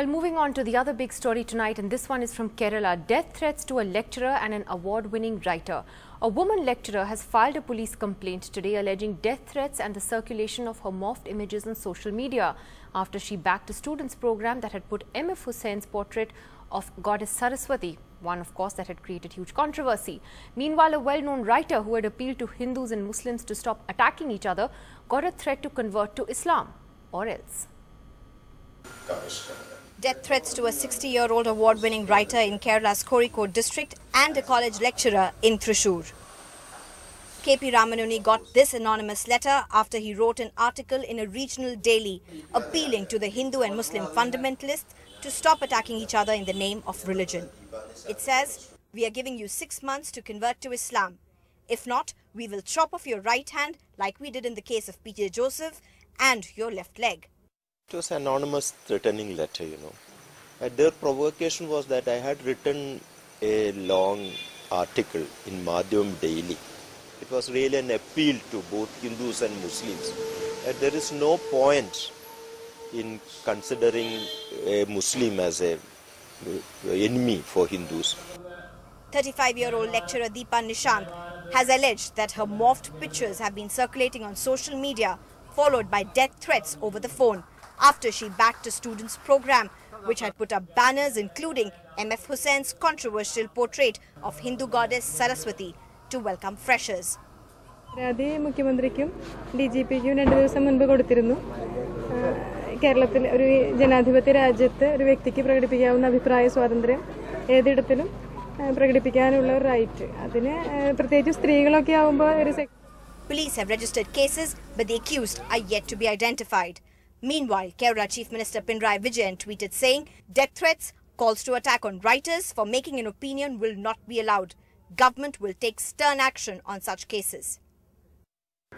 Well, moving on to the other big story tonight, and this one is from Kerala. Death threats to a lecturer and an award-winning writer. A woman lecturer has filed a police complaint today alleging death threats and the circulation of her morphed images on social media after she backed a students' program that had put MF Hussain's portrait of goddess Saraswati, one of course that had created huge controversy. Meanwhile, a well-known writer who had appealed to Hindus and Muslims to stop attacking each other got a threat to convert to Islam or else. Death threats to a 60-year-old award-winning writer in Kerala's Kozhikode district and a college lecturer in Thrissur. KP Ramanunni got this anonymous letter after he wrote an article in a regional daily appealing to the Hindu and Muslim fundamentalists to stop attacking each other in the name of religion. It says, "We are giving you 6 months to convert to Islam. If not, we will chop off your right hand like we did in the case of P.J. Joseph and your left leg." It was an anonymous threatening letter, you know. And their provocation was that I had written a long article in Madhyam Daily. It was really an appeal to both Hindus and Muslims. And there is no point in considering a Muslim as an enemy for Hindus. 35-year-old lecturer Deepa Nishant has alleged that her morphed pictures have been circulating on social media, followed by death threats over the phone, after she backed a students' program which had put up banners including MF Hussain's controversial portrait of Hindu goddess Saraswati to welcome freshers. Police have registered cases, but the accused are yet to be identified. Meanwhile, Kerala Chief Minister Pinarayi Vijayan tweeted saying, "Death threats, calls to attack on writers for making an opinion will not be allowed. Government will take stern action on such cases."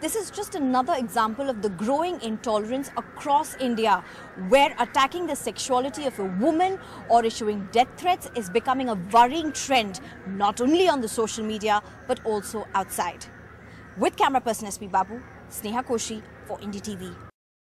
This is just another example of the growing intolerance across India, where attacking the sexuality of a woman or issuing death threats is becoming a worrying trend, not only on the social media, but also outside. With camera person SP Babu, Sneha Koshi for IndiTV.